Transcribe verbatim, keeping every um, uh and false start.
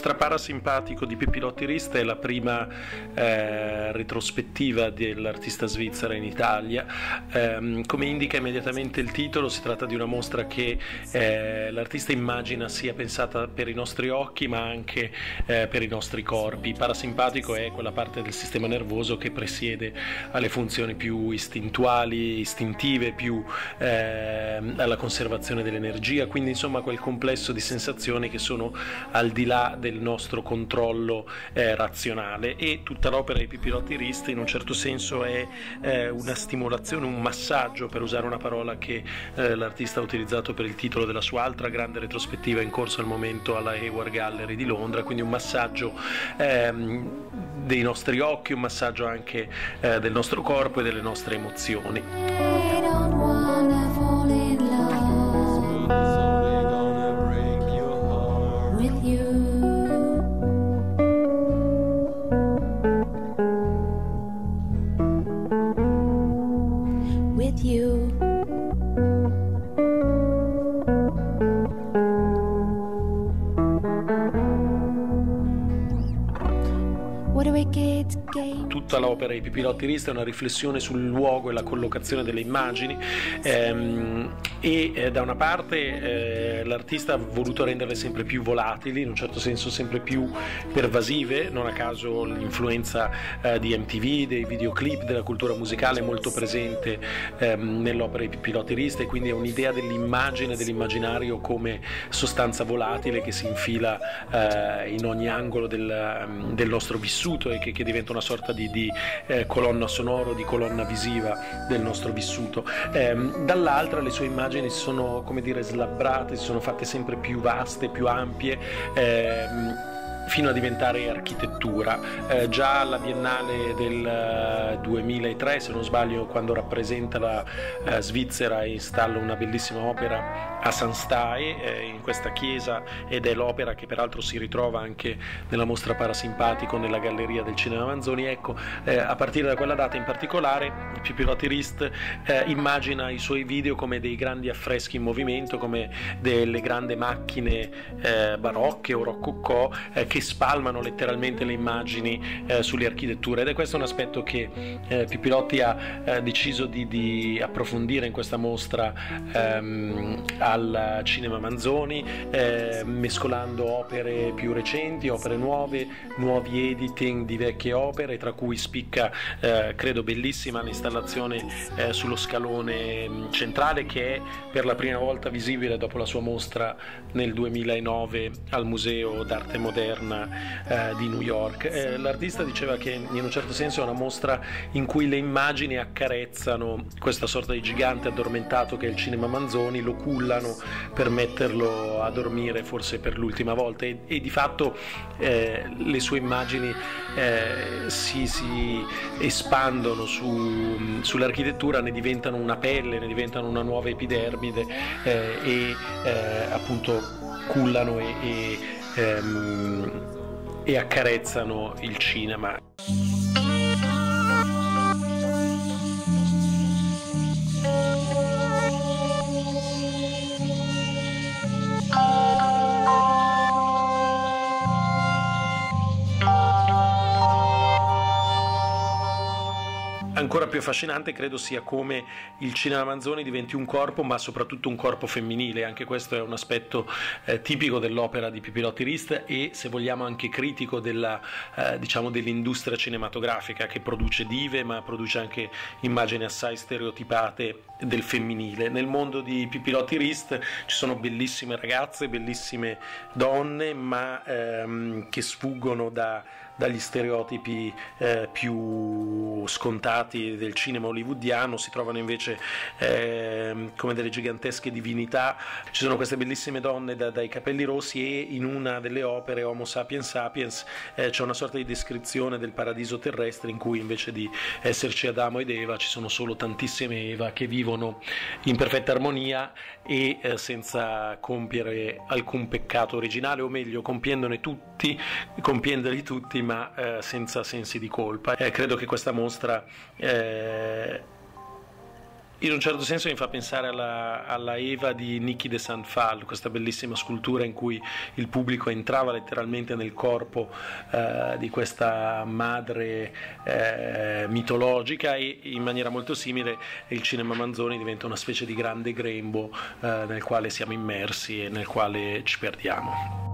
mostra Parasimpatico di Pipilotti Rist è la prima eh, retrospettiva dell'artista svizzera in Italia. Eh, come indica immediatamente il titolo, si tratta di una mostra che eh, l'artista immagina sia pensata per i nostri occhi ma anche eh, per i nostri corpi. Parasimpatico è quella parte del sistema nervoso che presiede alle funzioni più istintuali, istintive, più eh, alla conservazione dell'energia, quindi insomma quel complesso di sensazioni che sono al di là del nostro controllo eh, razionale. E tutta l'opera di Pipilotti Rist in un certo senso è eh, una stimolazione, un massaggio, per usare una parola che eh, l'artista ha utilizzato per il titolo della sua altra grande retrospettiva in corso al momento alla Hayward Gallery di Londra, quindi un massaggio ehm, dei nostri occhi, un massaggio anche eh, del nostro corpo e delle nostre emozioni. Tutta l'opera di Pipilotti Rist è una riflessione sul luogo e la collocazione delle immagini ehm, e eh, da una parte eh, l'artista ha voluto renderle sempre più volatili, in un certo senso sempre più pervasive, non a caso l'influenza eh, di M T V, dei videoclip, della cultura musicale è molto presente ehm, nell'opera di Pipilotti Rist, e quindi è un'idea dell'immagine, dell'immaginario come sostanza volatile che si infila eh, in ogni angolo del, del nostro vissuto e che, che diventa una sorta di, di eh, colonna sonoro, di colonna visiva del nostro vissuto. Eh, dall'altra le sue immagini sono, come dire, slabbrate, si sono fatte sempre più vaste, più ampie, ehm, fino a diventare architettura. Eh, già alla Biennale del duemilatré, se non sbaglio, quando rappresenta la eh, Svizzera, installa una bellissima opera a San Staé, eh, in questa chiesa, ed è l'opera che peraltro si ritrova anche nella mostra Parasimpatico nella galleria del Cinema Manzoni. Ecco, eh, a partire da quella data in particolare Pipilotti Rist eh, immagina i suoi video come dei grandi affreschi in movimento, come delle grandi macchine eh, barocche o rococò eh, che spalmano letteralmente le immagini eh, sulle architetture, ed è questo un aspetto che eh, Pipilotti ha eh, deciso di, di approfondire in questa mostra ehm, al Cinema Manzoni, eh, mescolando opere più recenti, opere nuove, nuovi editing di vecchie opere, tra cui spicca eh, credo bellissima l'installazione eh, sullo scalone centrale, che è per la prima volta visibile dopo la sua mostra nel duemilanove al Museo d'Arte Moderna Eh, di New York. Eh, l'artista diceva che in un certo senso è una mostra in cui le immagini accarezzano questa sorta di gigante addormentato che è il Cinema Manzoni, lo cullano per metterlo a dormire forse per l'ultima volta, e, e di fatto eh, le sue immagini eh, si, si espandono su, sull'architettura, ne diventano una pelle, ne diventano una nuova epidermide eh, e eh, appunto cullano e, e e accarezzano il cinema. Ancora più affascinante credo sia come il Cinema Manzoni diventi un corpo, ma soprattutto un corpo femminile. Anche questo è un aspetto eh, tipico dell'opera di Pipilotti Rist e, se vogliamo, anche critico della, eh, diciamo dell'industria cinematografica, che produce dive ma produce anche immagini assai stereotipate del femminile. Nel mondo di Pipilotti Rist ci sono bellissime ragazze, bellissime donne, ma ehm, che sfuggono da, dagli stereotipi eh, più scontati del cinema hollywoodiano. Si trovano invece eh, come delle gigantesche divinità. Ci sono queste bellissime donne da, dai capelli rossi, e in una delle opere, Homo sapiens sapiens, eh, c'è una sorta di descrizione del paradiso terrestre in cui invece di esserci Adamo ed Eva ci sono solo tantissime Eva che vivono in perfetta armonia e eh, senza compiere alcun peccato originale, o meglio compiendone tutti, compiendoli tutti ma eh, senza sensi di colpa. Eh, credo che questa mostra Eh, In un certo senso mi fa pensare alla, alla Eva di Niki de Saint-Fal, questa bellissima scultura in cui il pubblico entrava letteralmente nel corpo eh, di questa madre eh, mitologica, e in maniera molto simile il Cinema Manzoni diventa una specie di grande grembo eh, nel quale siamo immersi e nel quale ci perdiamo.